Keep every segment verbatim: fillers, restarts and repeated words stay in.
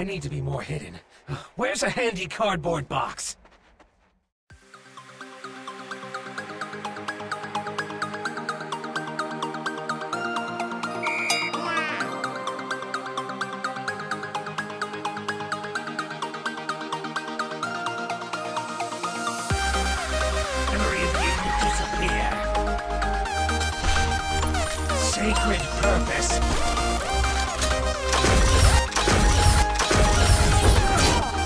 I need to be more hidden. Where's a handy cardboard box? Sacred purpose.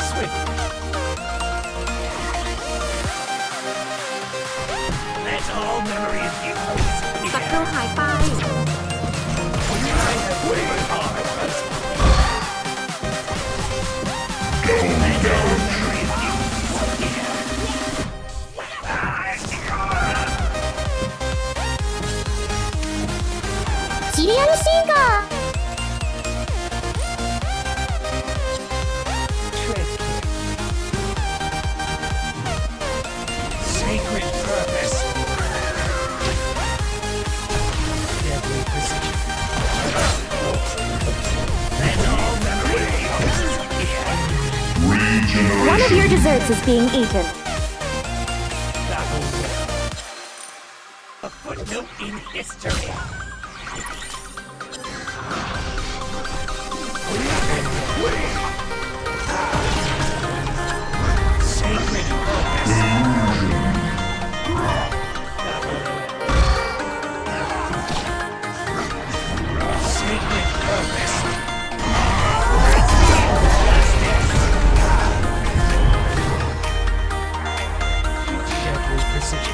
Swift. Let all memory of you disappear. But no high five. I have wavered on us. Go down, memory of you disappear. Ah, it's gone. Serial Singer! Tricky. Sacred purpose. Deadly precision. Let all memory regenerate. One of your desserts is being eaten. A footnote in history.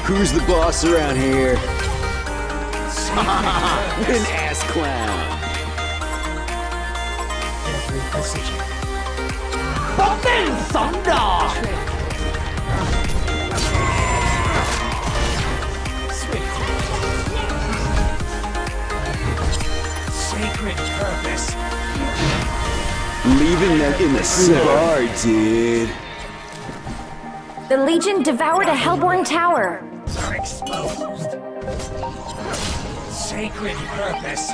Who's the boss around here? An ass clown. Every precision. Button thunder. Swift. Sacred purpose. Leaving them in the cigar, dude. The Legion devoured a Hellborn tower. Are exposed. Sacred purpose.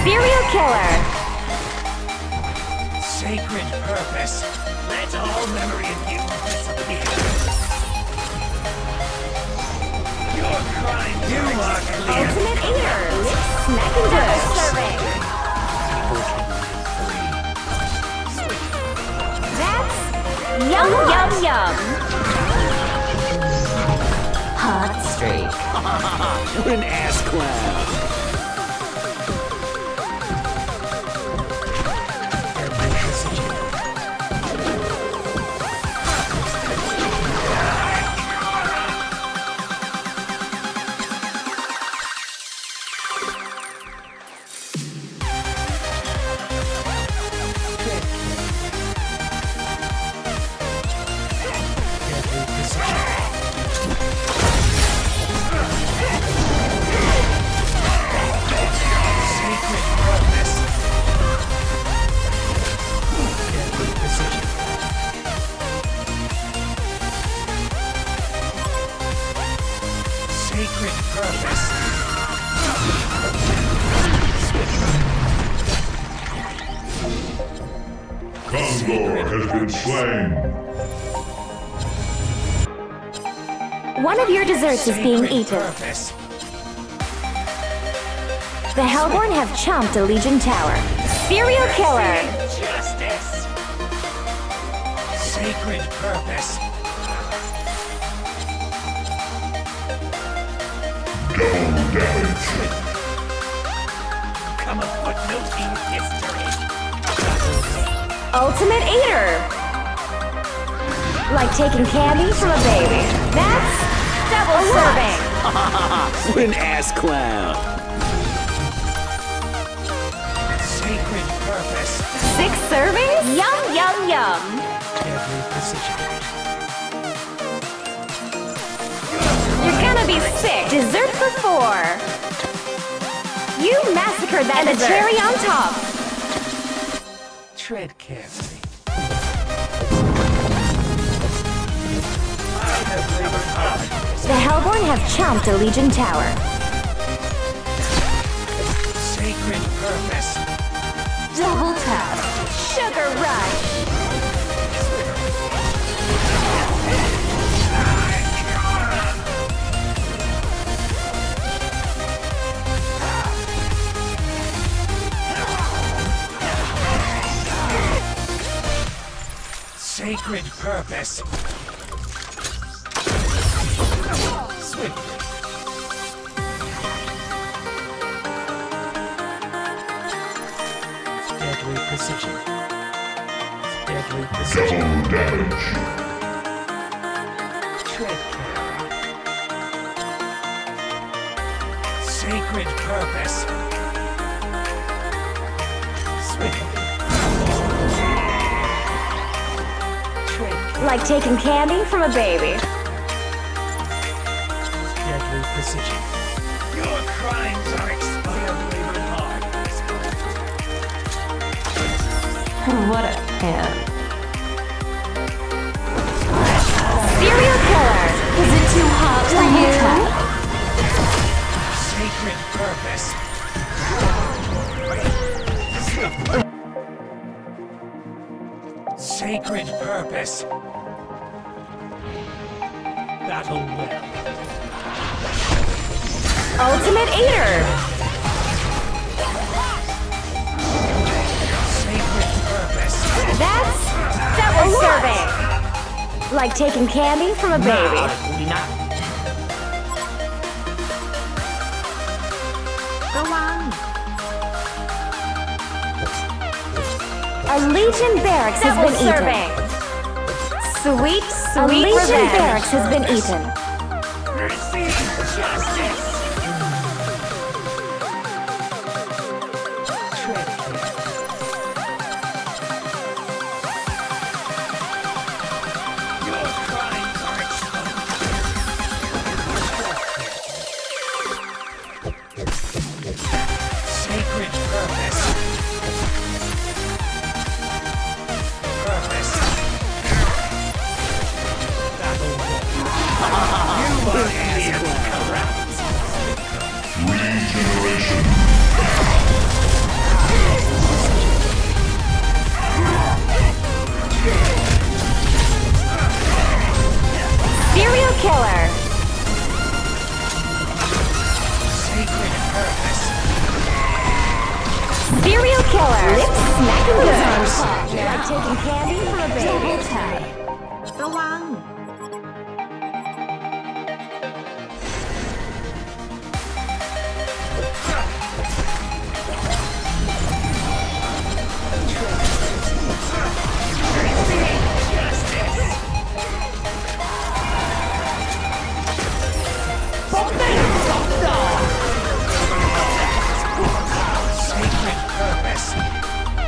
Serial killer. Sacred purpose. Let all memory of you disappear. Your crime. You are clear. Ultimate ear. Smack and dust. Yum, yum, yum! Hot streak. An ass clown. One of your desserts is being eaten. The Hellborn have chomped a Legion tower. Serial killer! Justice! Sacred purpose. Double damage. Come a footnote in history. Ultimate eater! Like taking candy from a baby. That's double serving. An ass clown. Sacred purpose. Six servings? Yum, yum, yum. You're gonna be sick. Dessert for four. You massacred that and dessert. And a cherry on top. Tread carefully. The Hellborn have chomped a Legion tower. Sacred Double tap. Sugar rush. Sacred purpose. Swift. Deadly precision. Deadly precision. Double damage. Tread care. Sacred purpose. Swift. Like taking candy from a baby. Deadly precision. Your crimes are expired. What a fan. Serial killer! Is it too hot for you? Sacred purpose. Sacred purpose. Battle well. Ultimate Eater! That's... that was serving! Like taking candy from a baby. No, go on. A Legion Barracks that has been serving. Eaten. Sweet, sweet A Legion revenge. Barracks has been eaten. Mercy and justice! Serial killer! Lip smack and goes! Like taking candy from a baby. Double tap. The one.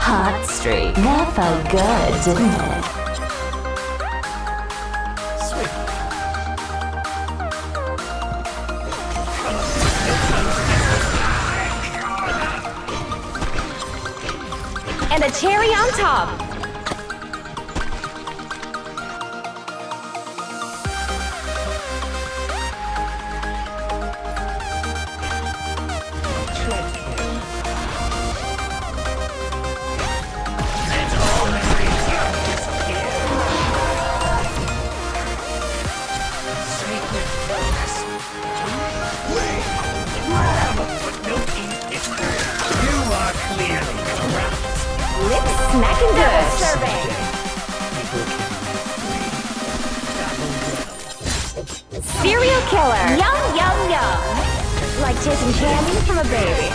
Hot streak. That felt good, didn't it? Sweet. And a cherry on top. Smack and good. Serving. Serial killer. Yum, yum, yum. Like taking candy from a baby.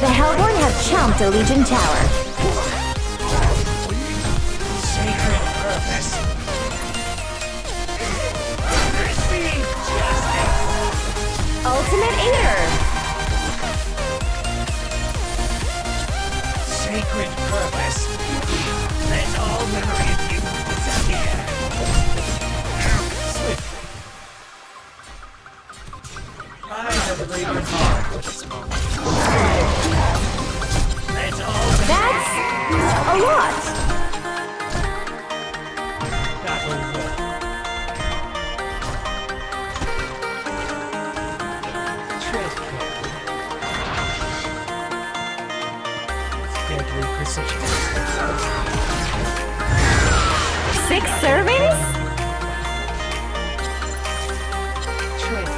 The Hellborn have chomped a Legion tower. Sacred purpose. Receive justice. Ultimate Eater. Sacred purpose. Let all memory of you disappear. Swiftly. I have a greater heart. Let all memory. That's a lot. Battle. Treasure. Six servings? Trick.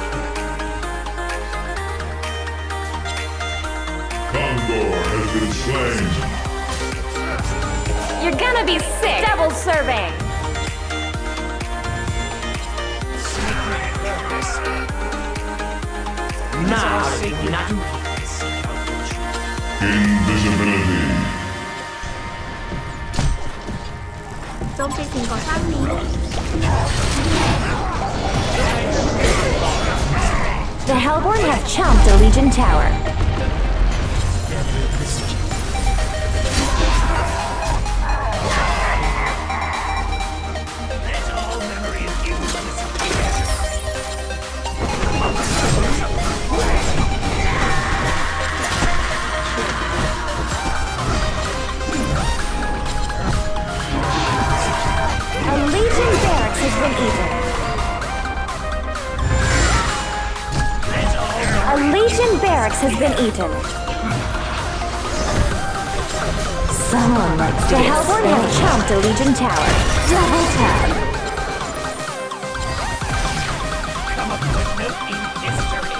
Condor has been slain. You're gonna be sick. Double serving. Invisibility. Don't be thinking about me. The Hellborn have chomped a Legion tower. Has been eaten. Someone likes to. The Hellborn have chomped a Legion tower. Double tap. Come up with no eating history.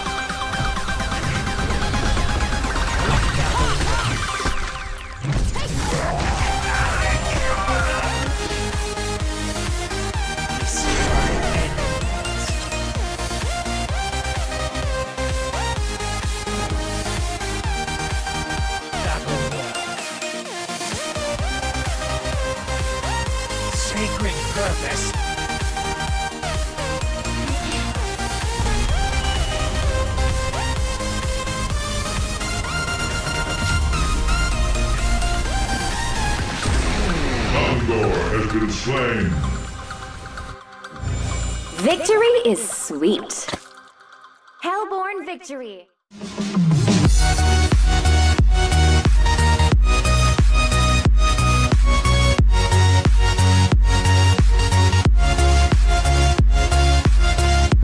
Sacred purpose. Condor has been slain. Victory is sweet. Hellborn victory.